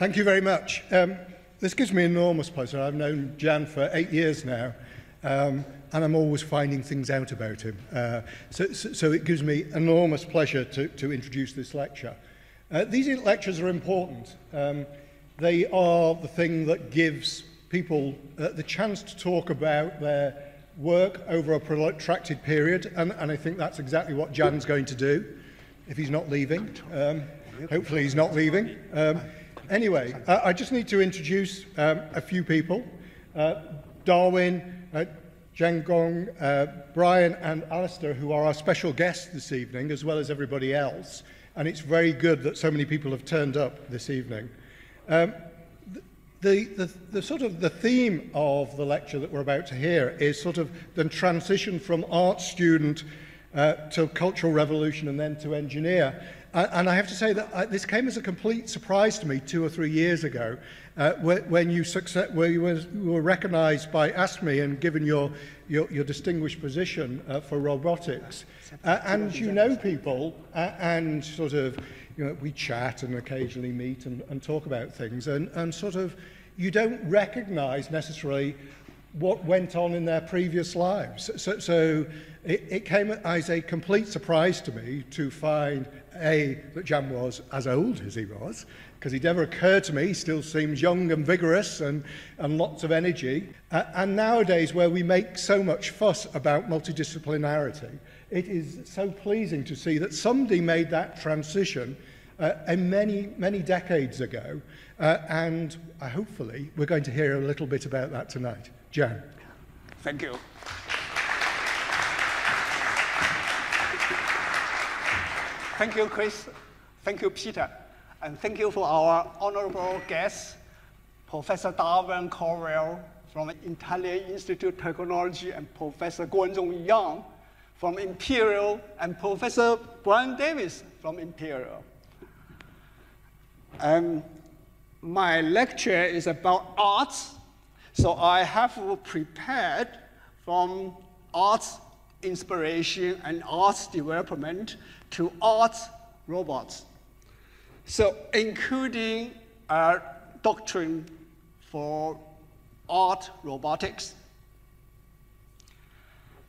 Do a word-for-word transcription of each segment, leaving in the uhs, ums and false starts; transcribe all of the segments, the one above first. Thank you very much. Um, this gives me enormous pleasure. I've known Jan for eight years now, um, and I'm always finding things out about him. Uh, so, so, so it gives me enormous pleasure to, to introduce this lecture. Uh, these lectures are important. Um, they are the thing that gives people uh, the chance to talk about their work over a protracted period, and, and I think that's exactly what Jan's going to do, if he's not leaving. Um, hopefully he's not leaving. Um, Anyway, uh, I just need to introduce um, a few people. Uh, Darwin, uh, Zhang Gong, uh, Brian and Alistair, who are our special guests this evening, as well as everybody else. And it's very good that so many people have turned up this evening. Um, the, the, the sort of the theme of the lecture that we're about to hear is sort of the transition from art student uh, to cultural revolution and then to engineer. And I have to say that this came as a complete surprise to me two or three years ago uh, when you, success, where you were recognised by ASME and given your, your, your distinguished position uh, for robotics. Uh, and you know people uh, and sort of, you know, we chat and occasionally meet and, and talk about things and, and sort of you don't recognise necessarily what went on in their previous lives. So, so it, it came as a complete surprise to me to find, A, that Jan was as old as he was, because it never occurred to me. He still seems young and vigorous and, and lots of energy. Uh, and nowadays, where we make so much fuss about multidisciplinarity, it is so pleasing to see that somebody made that transition uh, and many, many decades ago. Uh, and uh, hopefully, we're going to hear a little bit about that tonight. Jan. Thank you. Thank you, Chris. Thank you, Peter. And thank you for our honorable guest, Professor Darwin Correll from the Italian Institute of Technology, and Professor Guangzhong Yang from Imperial, and Professor Brian Davis from Imperial. Um, my lecture is about arts. So I have prepared from arts inspiration and arts development to arts robots. So including a doctrine for art robotics.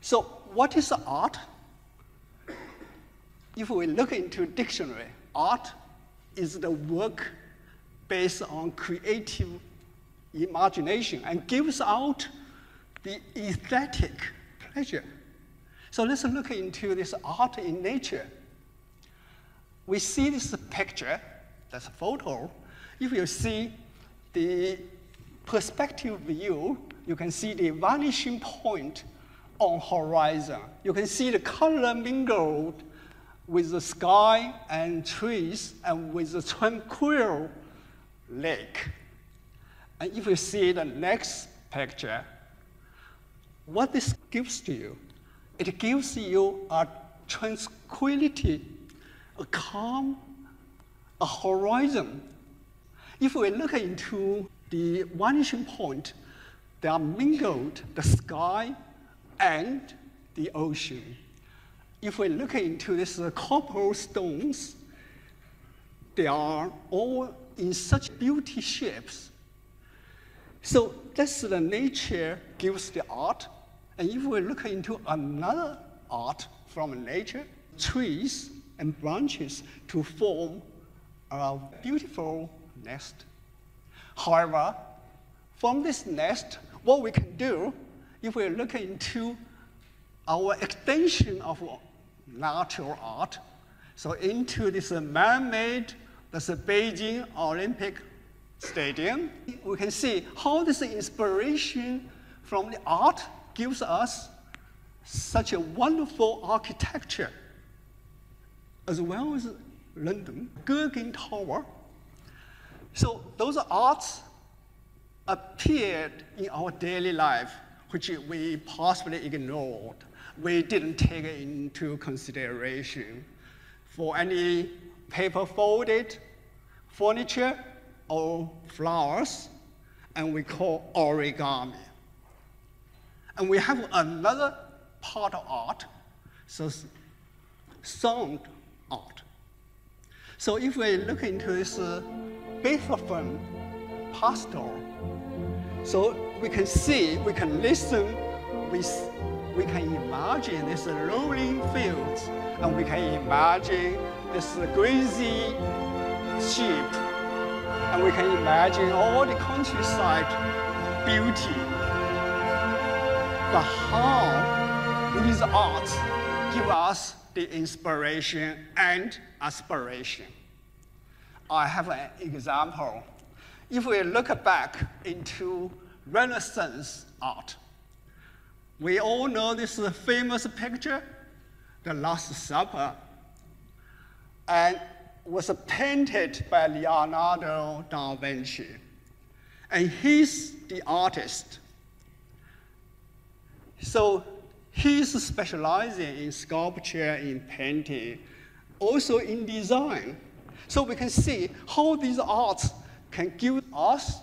So what is art? If we look into dictionary, art is the work based on creative imagination and gives out the aesthetic pleasure. So let's look into this art in nature. We see this picture, that's a photo. If you see the perspective view, you can see the vanishing point on horizon. You can see the color mingled with the sky and trees and with the tranquil lake. And if you see the next picture, what this gives to you, it gives you a tranquility, a calm, a horizon. If we look into the vanishing point, they are mingled, the sky and the ocean. If we look into these uh, cobblestones, they are all in such beauty shapes. So that's the nature gives the art. And if we look into another art from nature, trees and branches to form a beautiful nest. However, from this nest, what we can do, if we look into our extension of natural art, so into this man-made, that's the Beijing Olympic Stadium, we can see how this inspiration from the art gives us such a wonderful architecture, as well as London, Guggen Tower. So those arts appeared in our daily life, which we possibly ignored. We didn't take it into consideration for any paper folded furniture, or flowers, and we call origami. And we have another part of art, so sound art. So if we look into this uh, both of them pastoral. So we can see, we can listen, we, we can imagine this rolling fields, and we can imagine this greasy sheep, and we can imagine all the countryside beauty. But how these arts give us the inspiration and aspiration. I have an example. If we look back into Renaissance art, we all know this famous picture, The Last Supper, and was painted by Leonardo da Vinci. And he's the artist. So he's specializing in sculpture, in painting, also in design. So we can see how these arts can give us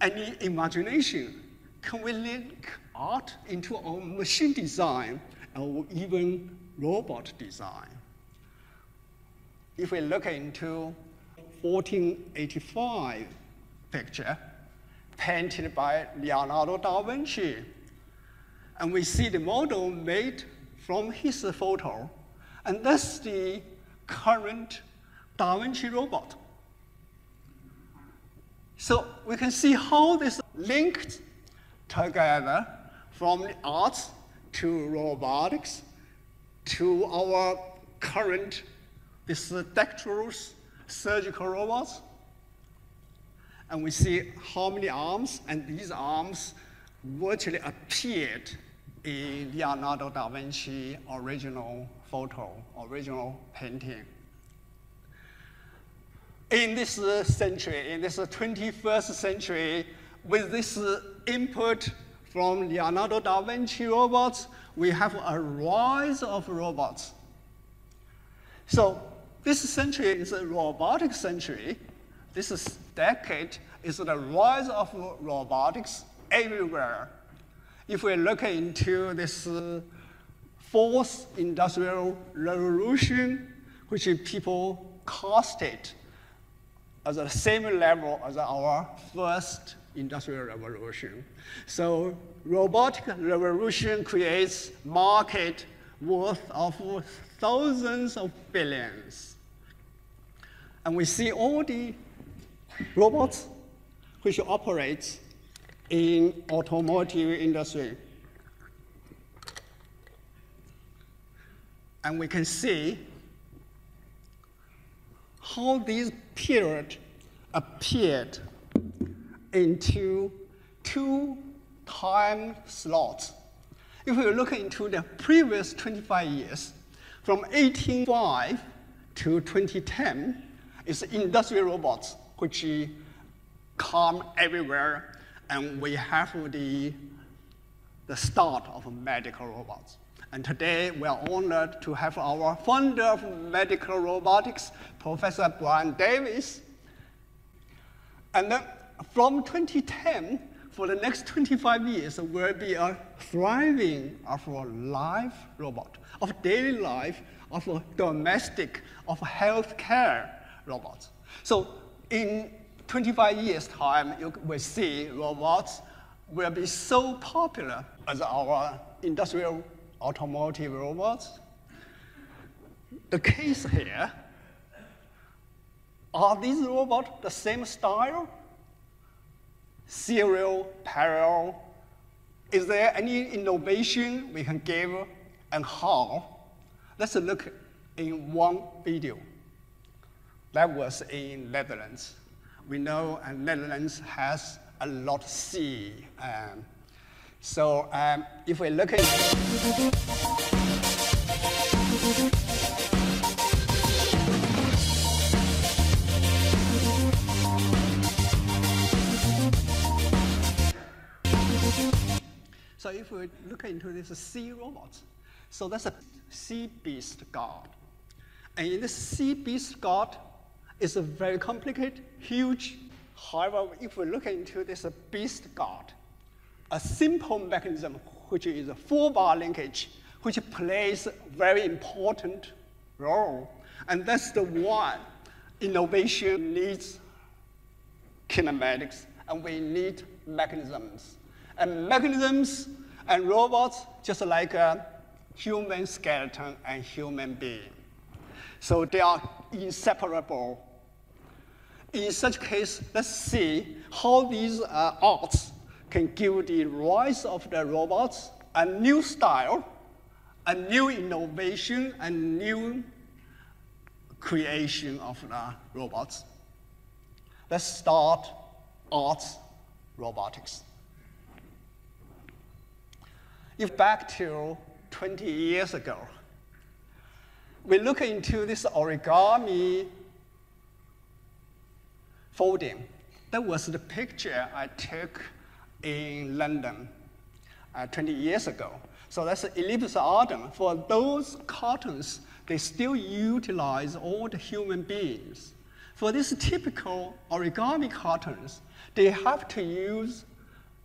any imagination. Can we link art into our machine design or even robot design? If we look into fourteen eighty-five picture painted by Leonardo da Vinci, and we see the model made from his photo, and that's the current Da Vinci robot. So we can see how this linked together from the arts to robotics to our current this dactylo surgical robots. And we see how many arms, and these arms virtually appeared in Leonardo da Vinci original photo, original painting. In this century, in this twenty-first century, with this input from Leonardo da Vinci robots, we have a rise of robots. So this century is a robotic century. This is decade is the rise of robotics everywhere. If we look into this fourth industrial revolution, which people cast it at the same level as our first industrial revolution. So robotic revolution creates market worth of thousands of billions. And we see all the robots which operate in automotive industry. And we can see how this period appeared into two time slots. If we look into the previous twenty-five years, from eighteen oh five to twenty ten, it's industrial robots which come everywhere, and we have the, the start of medical robots. And today, we are honored to have our founder of medical robotics, Professor Brian Davis. And then from twenty ten, for the next twenty-five years, there will be a thriving of a live robot, of daily life, of a domestic, of healthcare robots. So in twenty-five years' time, you will see robots will be so popular as our industrial automotive robots. The case here, are these robots the same style? Serial, parallel? Is there any innovation we can give, and how? Let's look in one video. That was in Netherlands. We know uh, Netherlands has a lot of sea. Um, so um, if we look at... So if we look into this sea robot, so that's a sea beast god. And in this sea beast god, it's a very complicated, huge. However, if we look into this beast god, a simple mechanism, which is a four-bar linkage, which plays a very important role. And that's the one innovation needs kinematics, and we need mechanisms. And mechanisms and robots, just like a human skeleton and human being. So they are inseparable. In such case, let's see how these uh, arts can give the rise of the robots a new style, a new innovation, a new creation of the robots. Let's start arts robotics. If back to twenty years ago, we look into this origami folding. That was the picture I took in London uh, twenty years ago. So that's Ellipsis Ardent. For those cartons, they still utilize all the human beings. For these typical origami cartons, they have to use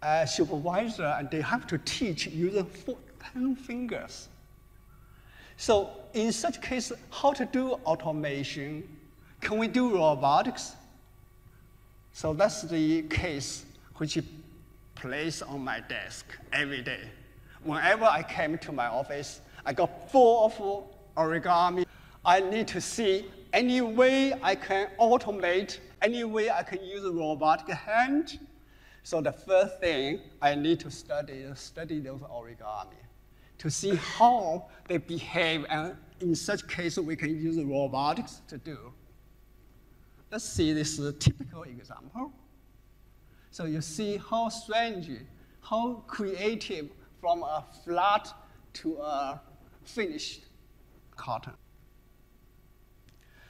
a supervisor, and they have to teach using ten fingers. So in such case, how to do automation? Can we do robotics? So that's the case which is placed on my desk every day. Whenever I came to my office, I got full of origami. I need to see any way I can automate, any way I can use a robotic hand. So the first thing I need to study is study those origami to see how they behave. And in such case, we can use robotics to do. Let's see this typical example. So you see how strange, how creative from a flat to a finished carton.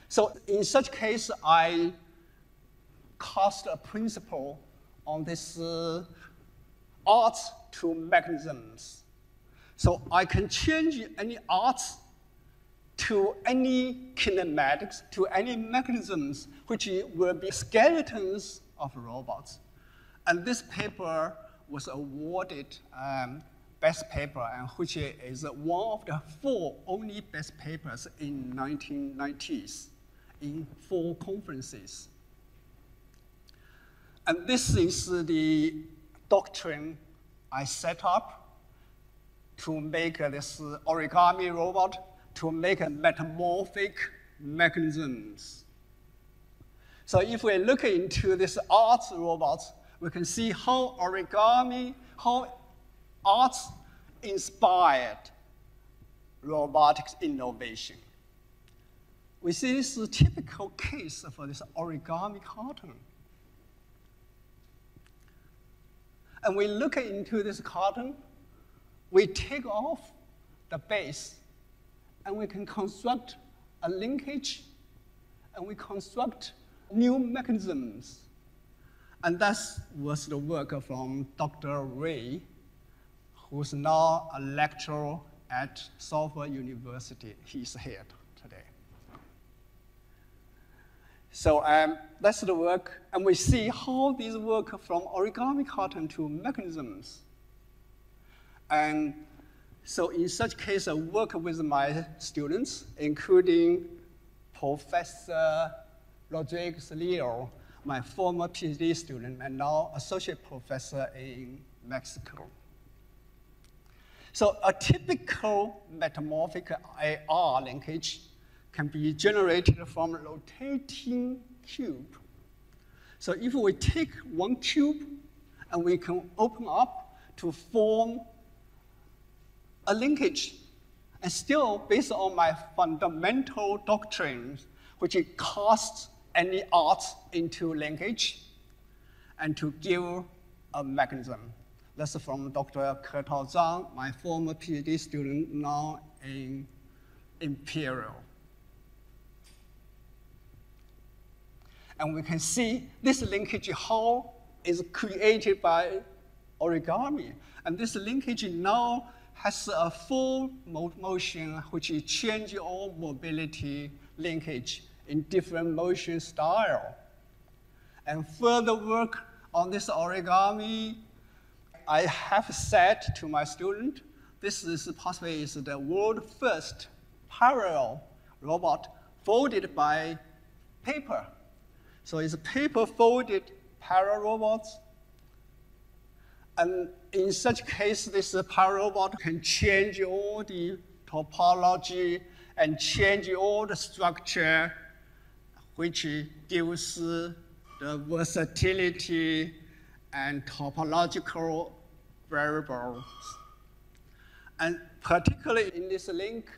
So in such case, I cast a principle on this uh, art to mechanisms. So I can change any art to any kinematics, to any mechanisms, which will be skeletons of robots. And this paper was awarded um, best paper, and which is one of the four only best papers in nineteen nineties in four conferences. And this is the doctrine I set up to make this origami robot, to make a metamorphic mechanisms. So if we look into this art robots, we can see how origami, how arts inspired robotics innovation. We see this is a typical case for this origami carton. And we look into this carton, we take off the base, and we can construct a linkage, and we construct new mechanisms. And that was the work from Doctor Ray, who's now a lecturer at Salford University. He's here today. So um, that's the work, and we see how these work from origami carton to mechanisms. And so in such case, I work with my students, including Professor Rodriguez Leo, my former PhD student and now associate professor in Mexico. So a typical metamorphic A R linkage can be generated from a rotating cube. So if we take one cube and we can open up to form a linkage, and still based on my fundamental doctrines, which it casts any art into linkage and to give a mechanism. That's from Doctor Ketao Zhang, my former PhD student, now in Imperial. And we can see this linkage how is created by origami. And this linkage now has a full motion, which is change all mobility linkage in different motion style. And further work on this origami, I have said to my student, this is possibly is the world first parallel robot folded by paper. So it's paper folded para robots. And in such case, this para robot can change all the topology and change all the structure, which gives the versatility and topological variables. And particularly in this link,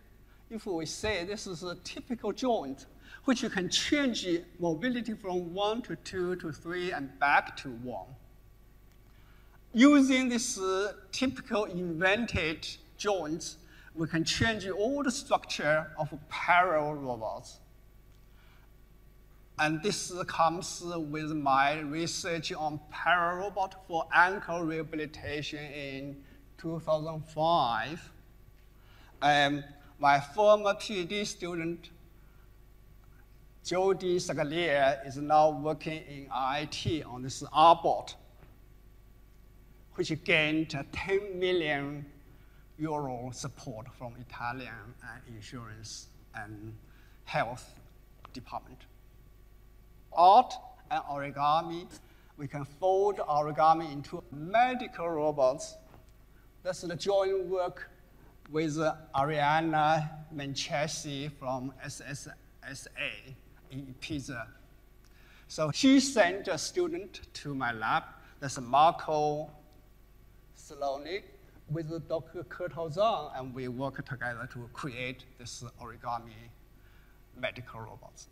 if we say this is a typical joint, which you can change mobility from one to two to three and back to one. Using this uh, typical invented joints, we can change all the structure of parallel robots. And this comes with my research on parallel robot for ankle rehabilitation in two thousand five. Um, my former PhD student, Jody Saglia, is now working in I I T on this R bot, which gained ten million euro support from Italian insurance and health department. Art and origami, we can fold origami into medical robots. That's the joint work with Arianna Manchesi from S S S A in Pisa. So she sent a student to my lab. That's Marco Slowly with Doctor Ketao Zhang, and we work together to create this origami medical robots.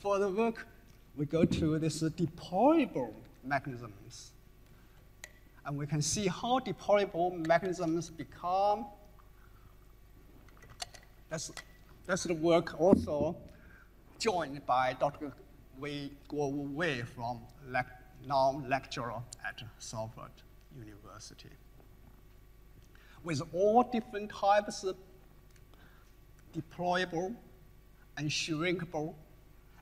For the work, we go to this deployable mechanisms. And we can see how deployable mechanisms become. That's, that's the work also joined by Doctor Wei Guo Wei from Lec now lecturer at Salford University, with all different types of deployable and shrinkable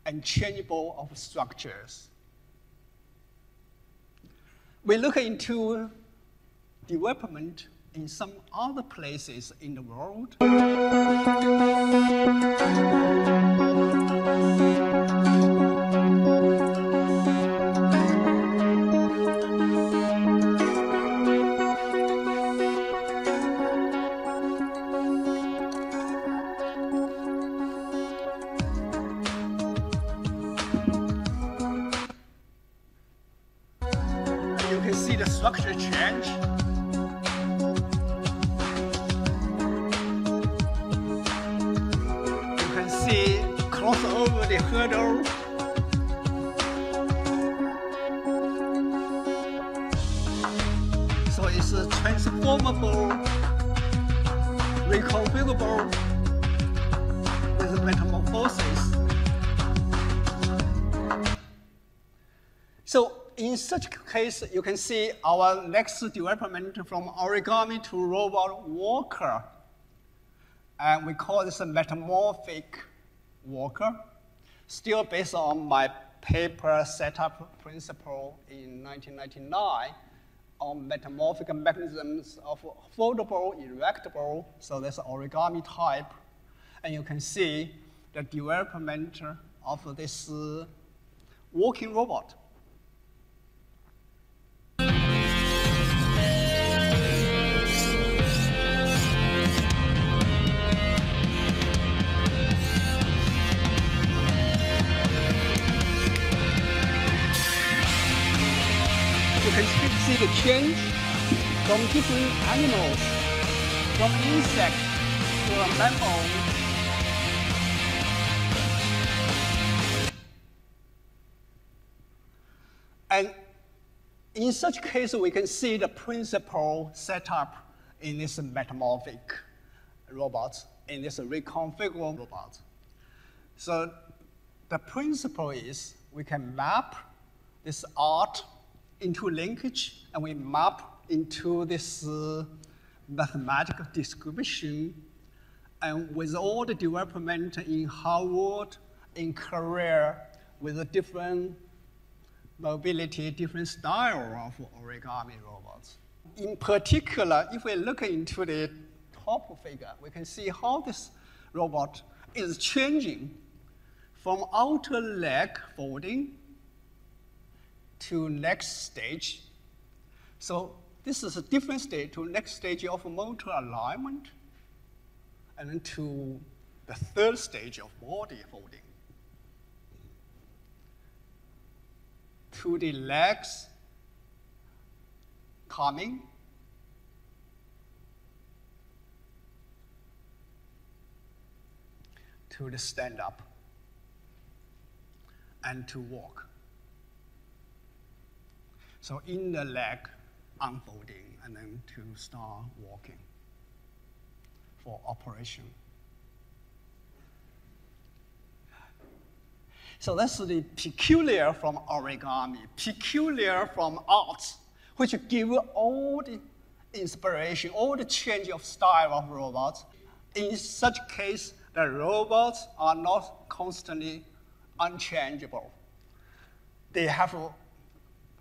and changeable of structures. We look into development in some other places in the world. You can see our next development from origami to robot walker. And we call this a metamorphic walker, still based on my paper setup principle in nineteen ninety-nine on metamorphic mechanisms of foldable, erectable, so that's origami type. And you can see the development of this uh, walking robot. You can see the change from different animals, from insects to a mammal. And in such case, we can see the principle set up in this metamorphic robot, in this reconfigurable robot. So the principle is we can map this art into linkage, and we map into this uh, mathematical distribution. And with all the development in Harvard, in Korea, with a different mobility, different style of origami robots. In particular, if we look into the top figure, we can see how this robot is changing from outer leg folding to next stage. So this is a different stage to next stage of motor alignment, and then to the third stage of body folding. To the legs coming, to the stand up, and to walk. So in the leg unfolding and then to start walking for operation. So that's the peculiar from origami, peculiar from arts, which give all the inspiration, all the change of style of robots. In such case, the robots are not constantly unchangeable. They have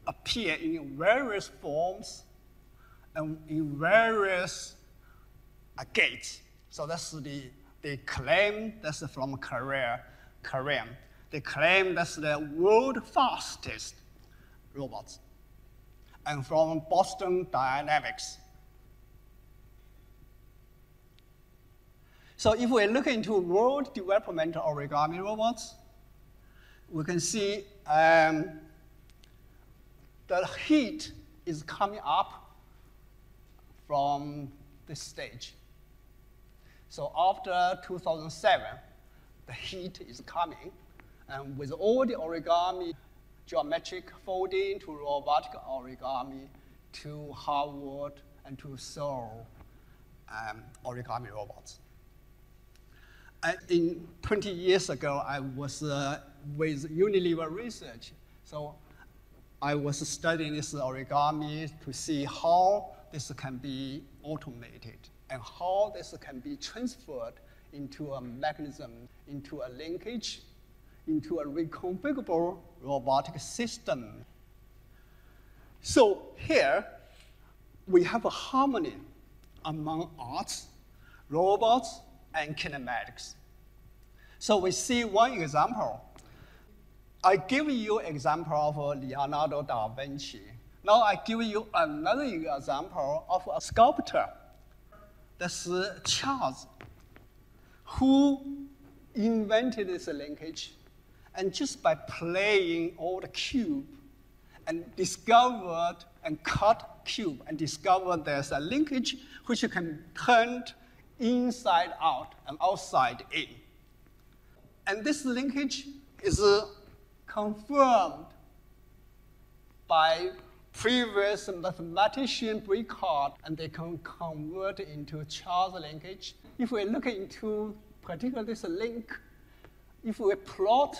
appeared in various forms and in various uh, gates. So that's the, they claim, that's from Korea, Korean. They claim that's the world's fastest robots. And from Boston Dynamics. So if we look into world development of origami robots, we can see um, the heat is coming up from this stage. So after two thousand seven, the heat is coming. And with all the origami, geometric folding to robotic origami, to Harvard and to Seoul um, origami robots. And in twenty years ago, I was uh, with Unilever Research. So I was studying this origami to see how this can be automated and how this can be transferred into a mechanism, into a linkage, into a reconfigurable robotic system. So here, we have a harmony among arts, robots, and kinematics. So we see one example. I give you an example of Leonardo da Vinci. Now I give you another example of a sculptor. That's Charles, who invented this linkage. And just by playing all the cube and discovered and cut cube and discovered there's a linkage which you can turn inside out and outside in. And this linkage is uh, confirmed by previous mathematician Bricard, and they can convert into Charles linkage. If we look into particularly this link, if we plot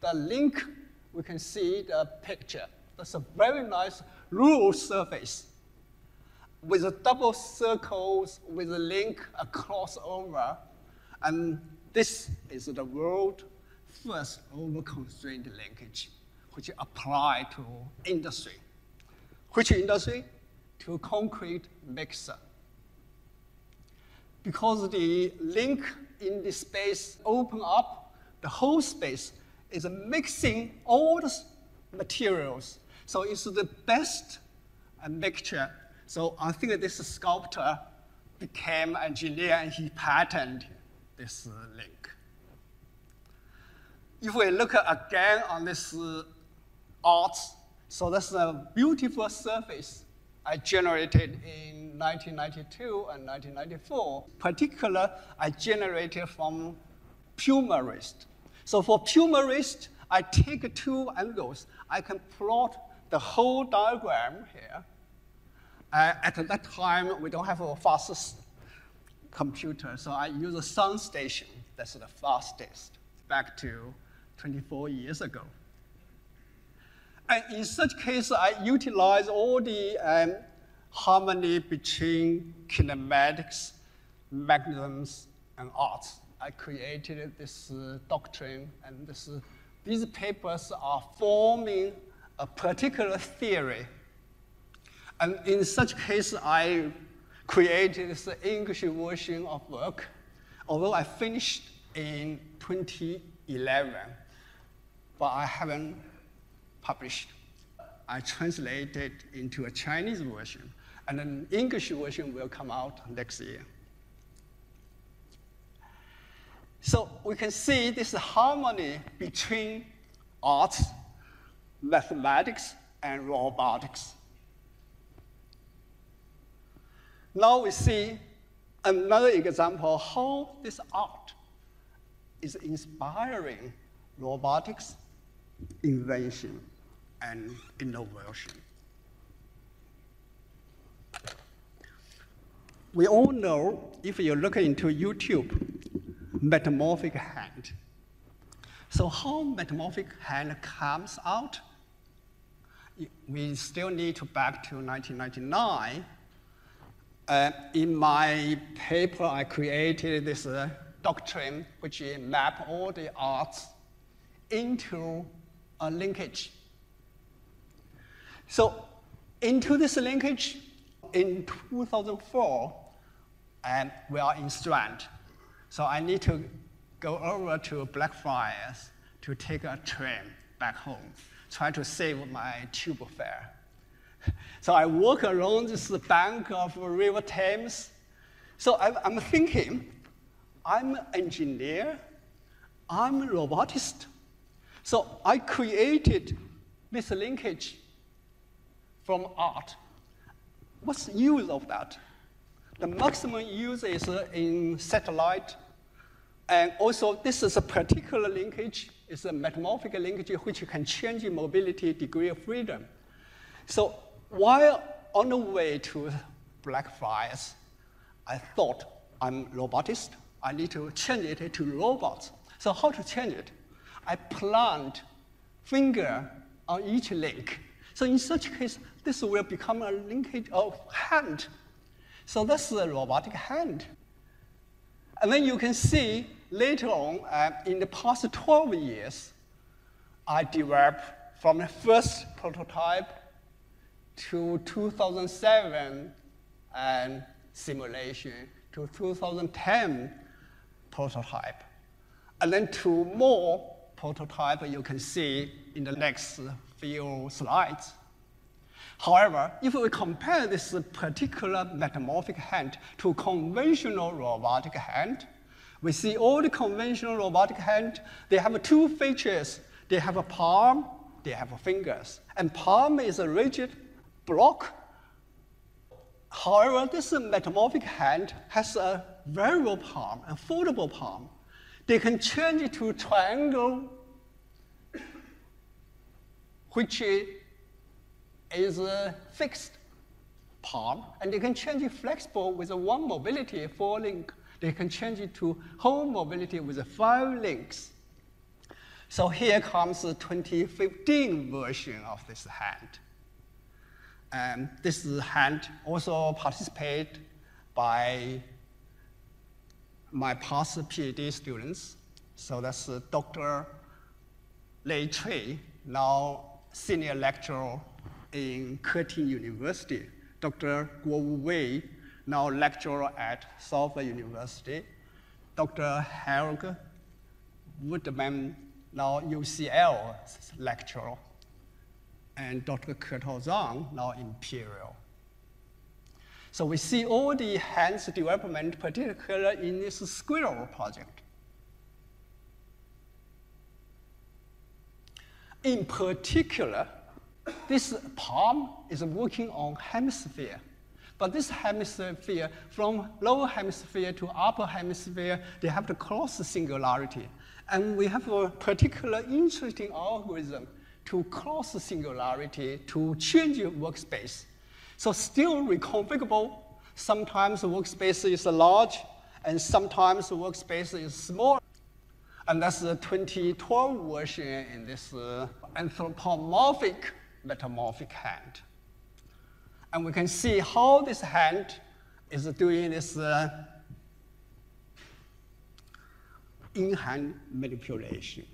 the link, we can see the picture. That's a very nice ruled surface with a double circles with a link, a crossover. And this is the world first over-constrained linkage, which apply to industry. Which industry? To concrete mixer. Because the link in the space open up, the whole space is mixing all the materials. So it's the best mixture. So I think this sculptor became an engineer and he patented this link. If we look again on this art, so that's a beautiful surface I generated in nineteen ninety-two and nineteen ninety-four. In particular, I generated from puma wrist. So for puma wrist, I take two angles. I can plot the whole diagram here. Uh, at that time, we don't have a fastest computer, so I use a sun station. That's the fastest, back to twenty-four years ago. And in such case, I utilize all the um, harmony between kinematics, mechanisms, and arts. I created this uh, doctrine, and this, uh, these papers are forming a particular theory. And in such case, I created this English version of work, although I finished in twenty eleven, but I haven't published. I translated into a Chinese version, and an English version will come out next year. So we can see this harmony between art, mathematics, and robotics. Now we see another example of how this art is inspiring robotics, invention, and innovation. We all know, if you look into YouTube, metamorphic hand. So how metamorphic hand comes out? We still need to back to nineteen ninety-nine. Uh, in my paper, I created this uh, doctrine which map all the arts into a linkage. So into this linkage, in two thousand four, and we are in Strand. So I need to go over to Blackfriars to take a train back home, try to save my tube fare. So I walk along this bank of River Thames. So I'm, I'm thinking, I'm an engineer, I'm a robotist. So I created this linkage from art. What's the use of that? The maximum use is in satellite. And also, this is a particular linkage. It's a metamorphic linkage which can change mobility, degree of freedom. So while on the way to Blackfriars, I thought, I'm a robotist. I need to change it to robots. So how to change it? I plant finger on each link. So in such case, this will become a linkage of hand. So that's the robotic hand. And then you can see later on, uh, in the past twelve years, I developed from the first prototype to two thousand seven and simulation, to two thousand ten prototype. And then two more prototype you can see in the next few slides. However, if we compare this particular metamorphic hand to conventional robotic hand, we see all the conventional robotic hand, they have two features. They have a palm, they have fingers. And palm is a rigid block. However, this metamorphic hand has a variable palm, a foldable palm. They can change it to triangle, which is a fixed palm, and they can change it flexible with a one mobility, four link. They can change it to whole mobility with a five links. So here comes the twenty fifteen version of this hand. And this hand also participated by my past PhD students. So that's Doctor Lei Cui, now senior lecturer in Curtin University, Doctor Guo Wei, now lecturer at Salford University, Doctor Helge Woodman, now U C L lecturer, and Doctor Ketao Zhang, now Imperial. So we see all the hands development, particularly in this squirrel project. In particular, this palm is working on hemisphere, but this hemisphere, from lower hemisphere to upper hemisphere, they have to cross the singularity. And we have a particular interesting algorithm to cross the singularity to change your workspace. So still reconfigurable. Sometimes the workspace is large, and sometimes the workspace is small. And that's the twenty twelve version in this uh, anthropomorphic metamorphic hand. And we can see how this hand is doing this uh, in-hand manipulation.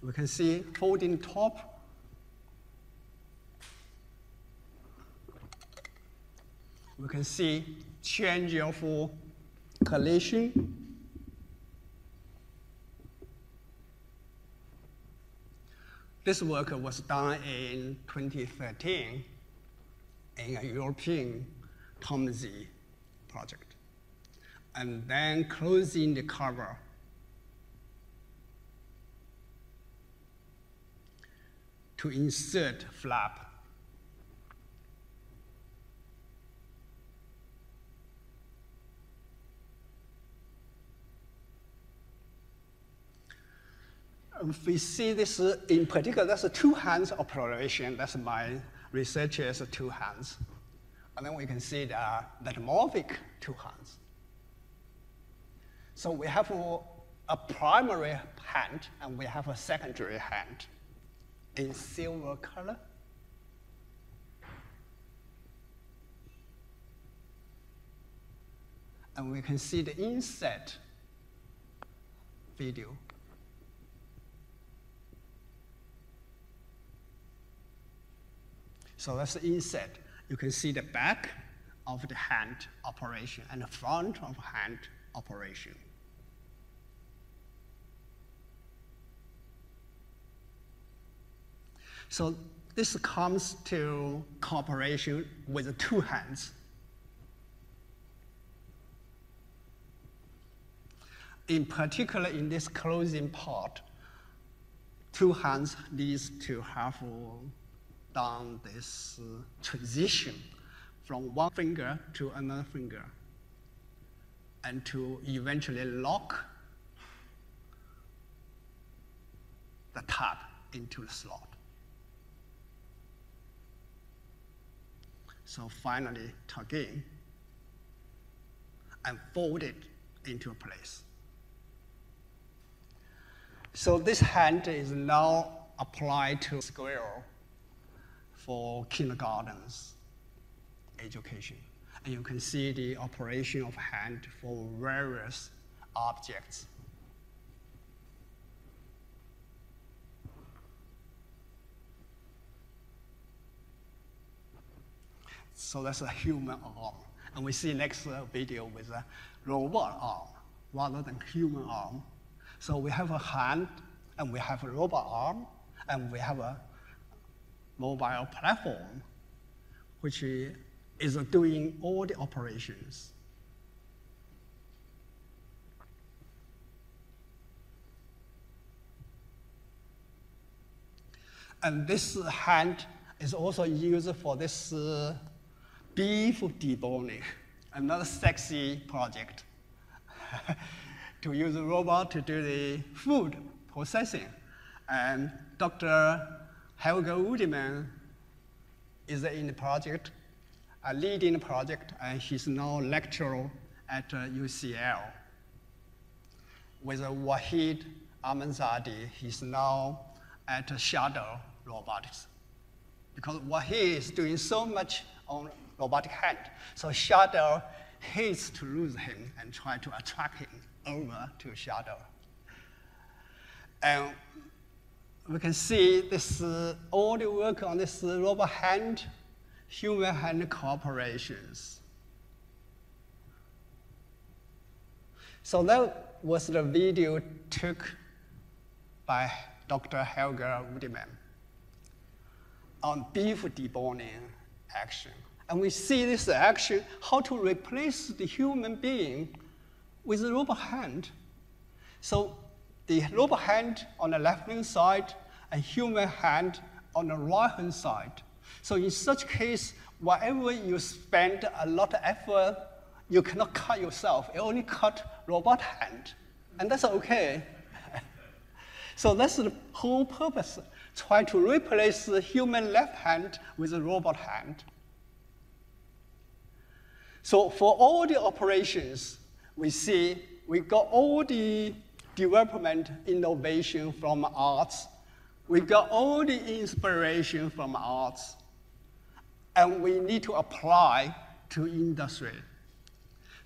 We can see folding top, we can see change of collision, This work was done in twenty thirteen in a European Tomzi project. And then closing the cover. To insert flap. If we see this in particular, that's a two hands operation. That's my researcher's two hands. And then we can see the metamorphic two hands. So we have a primary hand and we have a secondary hand. In silver color. And we can see the inset video. So that's the inset. You can see the back of the hand operation and the front of hand operation. So this comes to cooperation with the two hands. In particular, in this closing part, two hands needs to have done this transition from one finger to another finger and to eventually lock the tab into the slot. So finally, tuck in and fold it into place. So this hand is now applied to square for kindergarten's education. And you can see the operation of hand for various objects. So that's a human arm. And we see next uh, video with a robot arm rather than human arm. So we have a hand, and we have a robot arm, and we have a mobile platform, which is doing all the operations. And this hand is also used for this uh, beef deboning, another sexy project to use a robot to do the food processing. And Doctor Helga Udemann is in the project, uh, leading the project, and he's now lecturer at uh, U C L. With uh, Wahid Amanzadi, he's now at uh, Shadow Robotics. Because Wahid is doing so much on robotic hand. So Shadow hates to lose him and try to attract him over to Shadow. And we can see this, uh, all the work on this uh, robot hand, human hand cooperations. So that was the video took by Doctor Helga Udemann on beef deboning action. And we see this action, how to replace the human being with a robot hand. So the robot hand on the left-hand side and human hand on the right-hand side. So in such case, whenever you spend a lot of effort, you cannot cut yourself. You only cut robot hand. And that's OK. So that's the whole purpose, try to replace the human left hand with a robot hand. So for all the operations, we see we got all the development innovation from arts. We got all the inspiration from arts. And we need to apply to industry.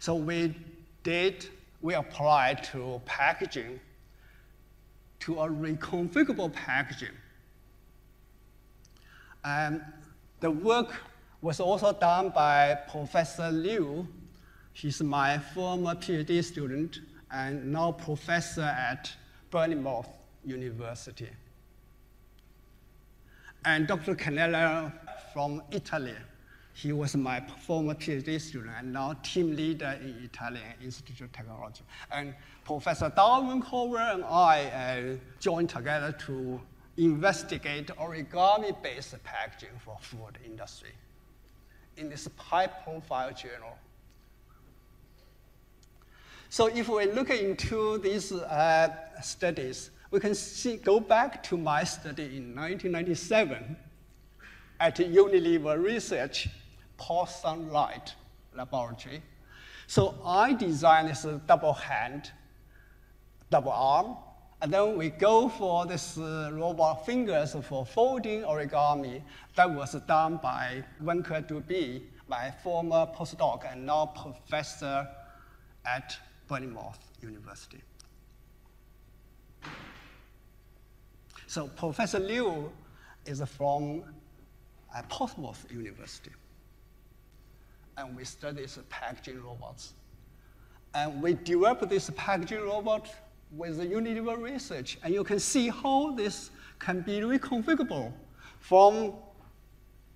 So we did, we applied to packaging, to a reconfigurable packaging. And the work was also done by Professor Liu. He's my former PhD student and now professor at Bournemouth University. and Doctor Canella from Italy. He was my former PhD student and now team leader in Italian Institute of Technology. And Professor Darwin Correll and I uh, joined together to investigate origami-based packaging for food industry in this high-profile journal. So if we look into these uh, studies, we can see, go back to my study in nineteen ninety-seven at Unilever Research Post Sunlight Laboratory. So I designed this double hand, double arm, and then we go for this uh, robot fingers for folding origami that was done by Wenke Dubie, my former postdoc and now professor at Bournemouth University. So Professor Liu is from uh, Portsmouth University, and we study this packaging robots. And we developed this packaging robot with the Unilever Research, and you can see how this can be reconfigurable from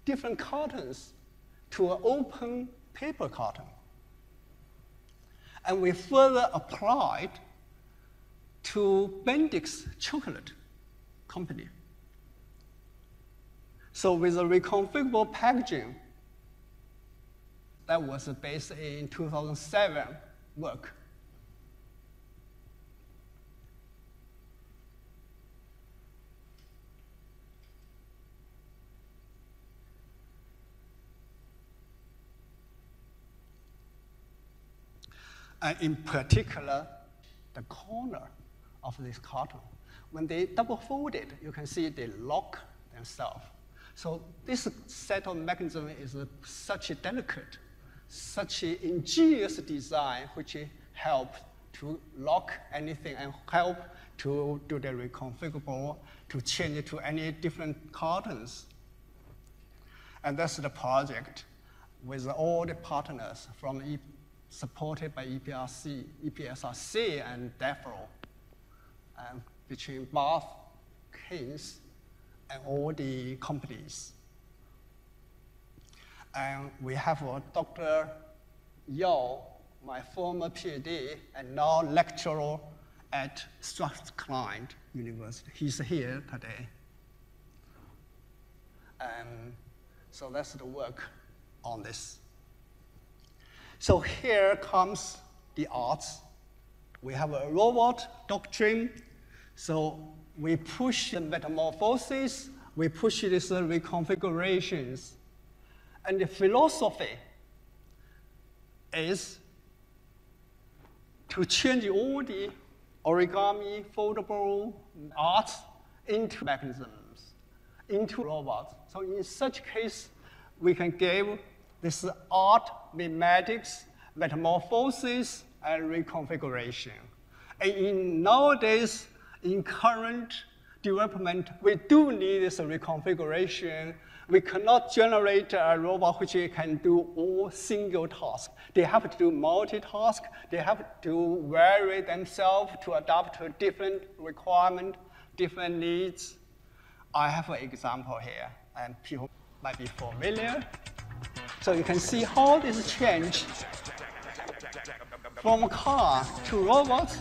different cartons to an open paper carton. And we further applied to Bendix Chocolate Company. So with a reconfigurable packaging, that was based in two thousand seven work. And in particular, the corner of this carton. When they double folded, you can see they lock themselves. So this set of mechanism is a, such a delicate, such an ingenious design, which helps to lock anything and help to do the reconfigurable, to change it to any different cartons. And that's the project with all the partners from E P, supported by E P R C, E P S R C and D E F R O, and between Bath, Keynes, and all the companies. And we have uh, Doctor Yao, my former PhD, and now lecturer at StrathClyde University. He's here today. And so that's the work on this. So here comes the arts. We have a robot doctrine. So we push the metamorphosis, we push these reconfigurations. And the philosophy is to change all the origami, foldable arts into mechanisms, into robots. So in such case, we can give this art, mimetics, metamorphosis, and reconfiguration. And in nowadays, in current development, we do need this reconfiguration. We cannot generate a robot which can do all single tasks. They have to do multitask. They have to vary themselves to adapt to different requirements, different needs. I have an example here, and people might be familiar. So you can see how this change from car to robots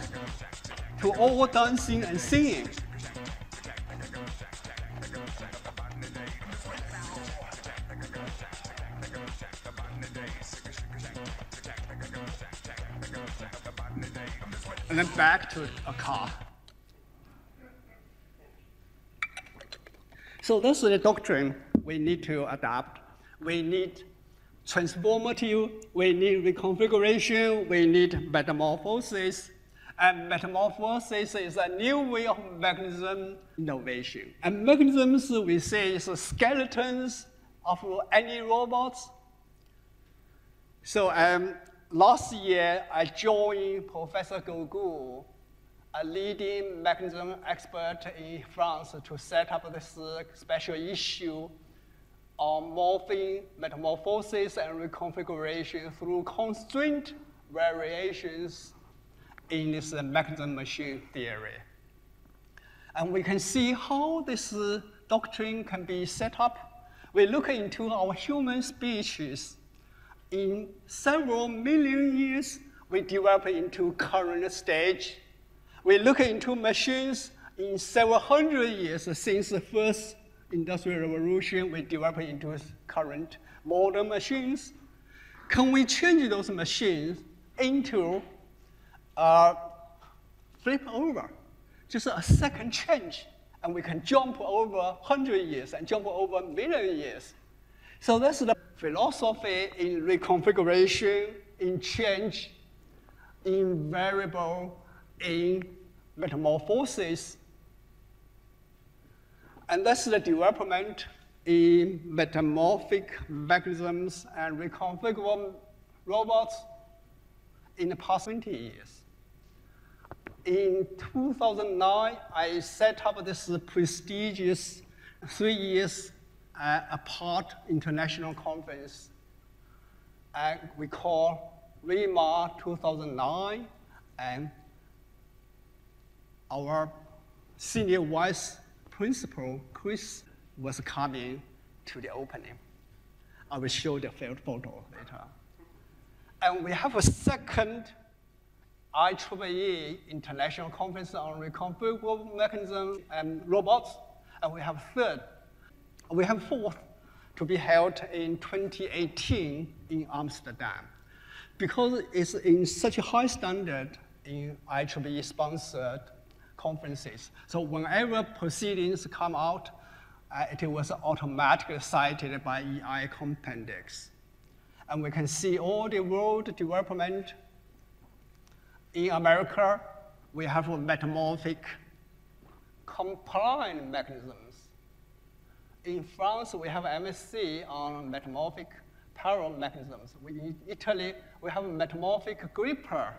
to all dancing and singing. And then back to a car. So this is the doctrine we need to adapt. We need transformative, we need reconfiguration, we need metamorphosis. And metamorphosis is a new way of mechanism innovation. And mechanisms, we say, is skeletons of any robots. So um, last year, I joined Professor Gogu, a leading mechanism expert in France, to set up this special issue on morphing, metamorphosis, and reconfiguration through constraint variations in this mechanism machine theory. And we can see how this doctrine can be set up, we look into our human species. In several million years, we develop into current stage. We look into machines in several hundred years since the first Industrial Revolution, we develop into current modern machines. Can we change those machines into uh, flip over? Just a second change, and we can jump over one hundred years and jump over a million years. So that's the philosophy in reconfiguration, in change, in variable, in metamorphosis. And that's the development in metamorphic mechanisms and reconfigurable robots in the past twenty years. In two thousand nine, I set up this prestigious three years uh, apart international conference, and we call RIMA two thousand nine, and our senior vice principal, Chris, was coming to the opening. I will show the field photo later. And we have a second I E E E International Conference on Reconfigurable Mechanisms and Robots, and we have third. We have fourth to be held in twenty eighteen in Amsterdam. Because it's in such a high standard in I E E E-sponsored conferences, so whenever proceedings come out, uh, it was automatically cited by E I Compendex. And we can see all the world development. In America, we have metamorphic compliant mechanisms. In France, we have M S C on metamorphic parallel mechanisms. We, in Italy, we have metamorphic gripper.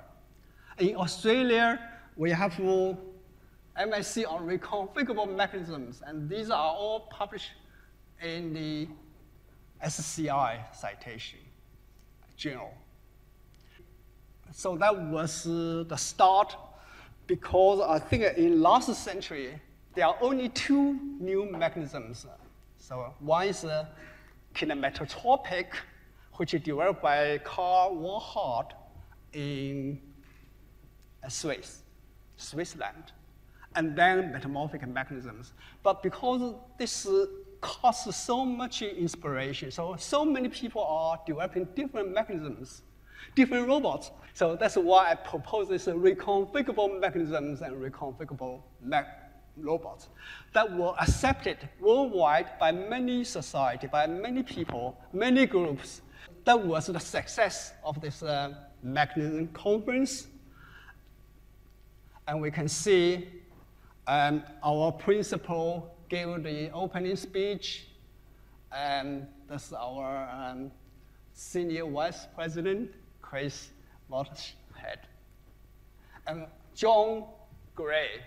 In Australia, we have M S C on reconfigurable mechanisms, and these are all published in the S C I citation journal. So that was uh, the start, because I think in last century, there are only two new mechanisms. So one is uh, kinematropic, which is developed by Karl Wolfhard in uh, Swiss, Switzerland, and then metamorphic mechanisms. But because this uh, costs so much inspiration, so, so many people are developing different mechanisms, different robots. So that's why I propose this reconfigurable mechanisms and reconfigurable robots that were accepted worldwide by many societies, by many people, many groups. That was the success of this uh, mechanism conference. And we can see um, our principal gave the opening speech, and that's our um, senior vice president, Chris Watershead. And John Gray,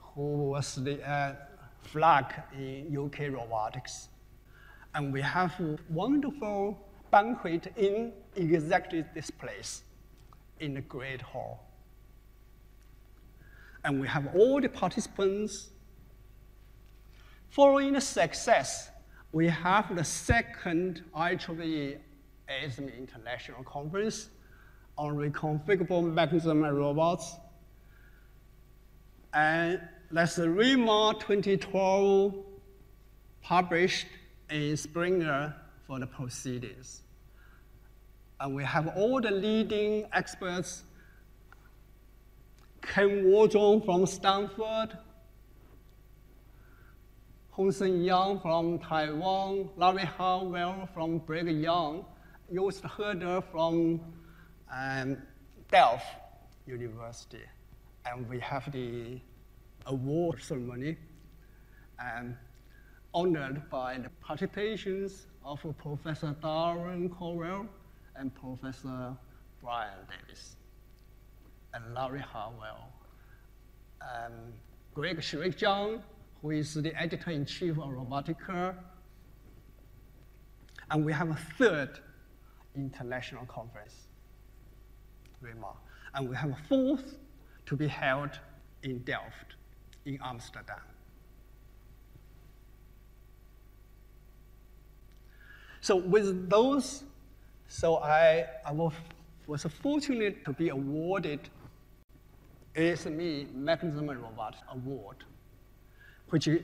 who was the uh, flag in U K robotics. And we have a wonderful banquet in exactly this place, in the Great Hall. And we have all the participants. Following the success, we have the second I E E E A S M E International Conference on Reconfigurable Mechanisms and Robots. And that's the RIMA twenty twelve published in Springer for the proceedings. And we have all the leading experts, Ken Wozong from Stanford, Hongsen Yang from Taiwan, Larry Howell from Bricard, Joost Herder from um, Delft University. And we have the award ceremony um, honored by the participations of Professor Darwin Correll and Professor Brian Davis and Larry Howell. Um, Greg Shrichang, who is the editor-in-chief of Robotica. And we have a third international conference, RIMA. And we have a fourth to be held in Delft, in Amsterdam. So with those, so I, I was fortunate to be awarded A S M E Mechanism and Robotics Award, which is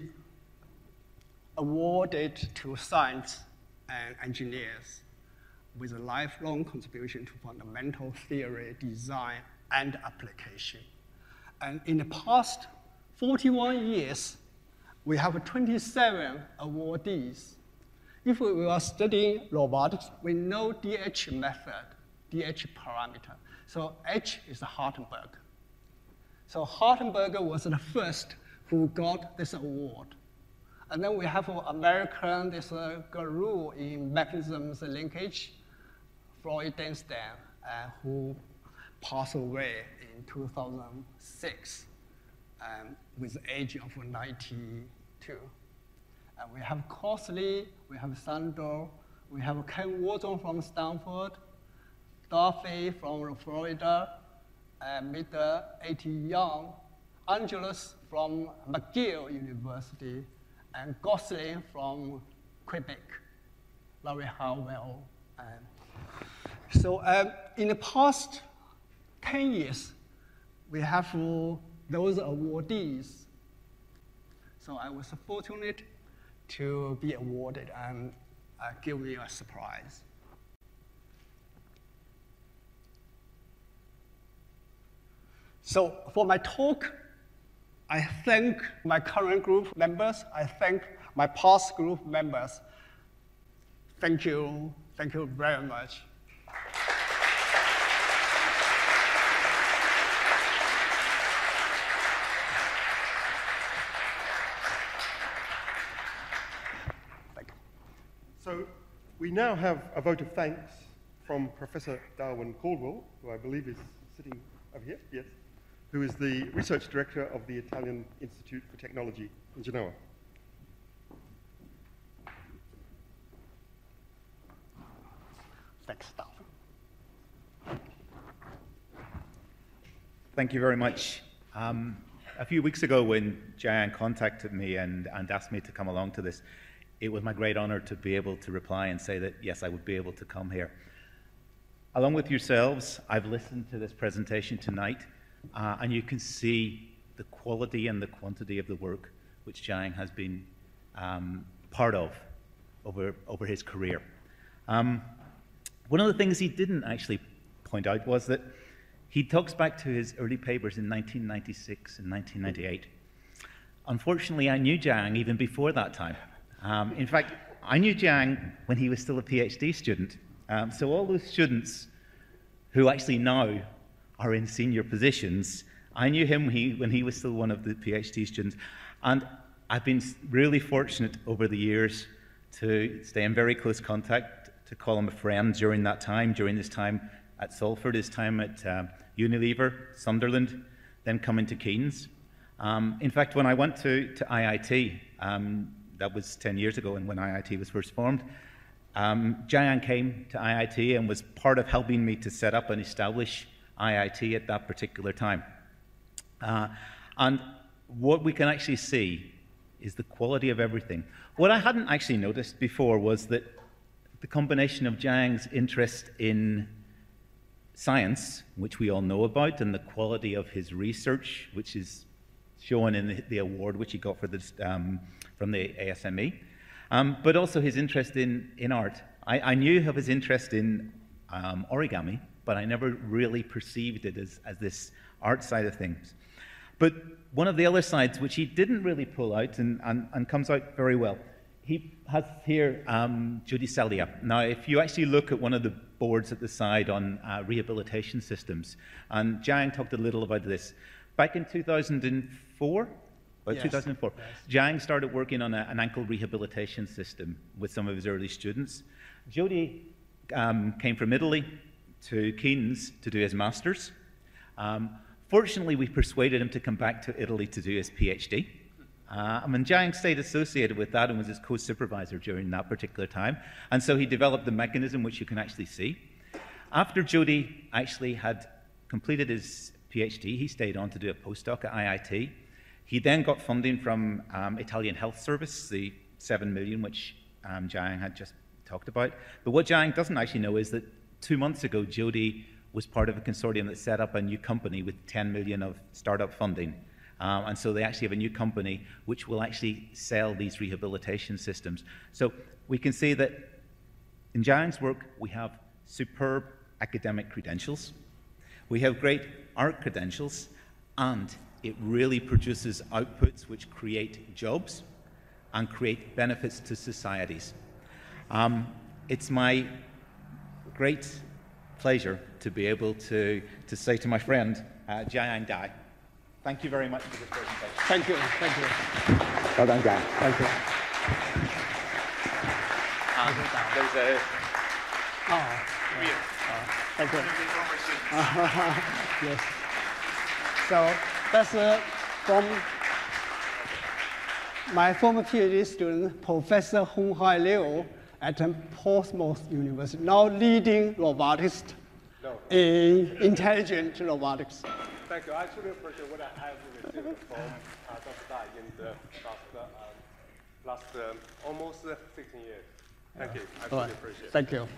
awarded to science and engineers with a lifelong contribution to fundamental theory, design, and application. And in the past forty-one years, we have twenty-seven awardees. If we are studying robotics, we know D H method, D H parameter. So H is Hartenberg. So Hartenberg was the first who got this award. And then we have an American, this uh, guru in mechanisms linkage, Floyd Denstein, uh, who passed away in two thousand six um, with the age of ninety-two. And we have Cosley, we have Sandor, we have Ken Wozon from Stanford, Duffy from Florida, uh, Mister A T Young, Angelus from McGill University, and Gosling from Quebec, Larry Howell. Um, so um, in the past ten years, we have uh, those awardees. So I was fortunate to be awarded, and uh, give me a surprise. So for my talk, I thank my current group members. I thank my past group members. Thank you. Thank you very much. So we now have a vote of thanks from Professor Darwin Correll, who I believe is sitting over here. Yes. Who is the research director of the Italian Institute for Technology in Genoa. Thanks, Darwin. Thank you very much. Um, a few weeks ago when Jan contacted me and, and asked me to come along to this, it was my great honor to be able to reply and say that, yes, I would be able to come here. Along with yourselves, I've listened to this presentation tonight. Uh, and you can see the quality and the quantity of the work which Zhang has been um, part of over, over his career. Um, one of the things he didn't actually point out was that he talks back to his early papers in nineteen ninety-six and nineteen ninety-eight. Unfortunately, I knew Zhang even before that time. Um, in fact, I knew Zhang when he was still a PhD student. Um, so all those students who actually now are in senior positions. I knew him when he, when he was still one of the PhD students. And I've been really fortunate over the years to stay in very close contact, to call him a friend during that time, during his time at Salford, his time at uh, Unilever, Sunderland, then coming to Keynes. Um, in fact, when I went to, to I I T, um, that was ten years ago and when I I T was first formed, um, Jan came to I I T and was part of helping me to set up and establish I I T at that particular time. Uh, and what we can actually see is the quality of everything. What I hadn't actually noticed before was that the combination of Zhang's interest in science, which we all know about, and the quality of his research, which is shown in the, the award which he got for this, um, from the A S M E, um, but also his interest in, in art. I, I knew of his interest in um, origami, but I never really perceived it as, as this art side of things. But one of the other sides, which he didn't really pull out and, and, and comes out very well, he has here um, Jody Saglia. Now, if you actually look at one of the boards at the side on uh, rehabilitation systems, and Zhang talked a little about this. Back in two thousand four, or yes. two thousand four, yes. Zhang started working on a, an ankle rehabilitation system with some of his early students. Jody um, came from Italy to Keynes to do his master's. Um, fortunately, we persuaded him to come back to Italy to do his PhD. Uh, I mean, Zhang stayed associated with that and was his co-supervisor during that particular time. And so he developed the mechanism which you can actually see. After Jody actually had completed his PhD, he stayed on to do a postdoc at I I T. He then got funding from um, Italian Health Service, the seven million which um, Zhang had just talked about. But what Zhang doesn't actually know is that two months ago, Jody was part of a consortium that set up a new company with ten million of startup funding. Um, and so they actually have a new company which will actually sell these rehabilitation systems. So we can see that in Zhang's work, we have superb academic credentials. We have great art credentials, and it really produces outputs which create jobs and create benefits to societies. Um, it's my great pleasure to be able to, to say to my friend, uh, Jian Dai, thank you very much for this presentation. Thank you. Thank you. Well done, Jan. Thank you. Um, there's a... Oh, yeah. Oh, thank you. Yes. So that's uh, from my former PhD student, Professor Honghai Liu at Portsmouth University, now leading robotics no. in intelligent robotics. Thank you. I truly appreciate what I have received from uh, Doctor Dai in the last, uh, last um, almost sixteen years. Thank yeah. you. I truly appreciate it. Thank you.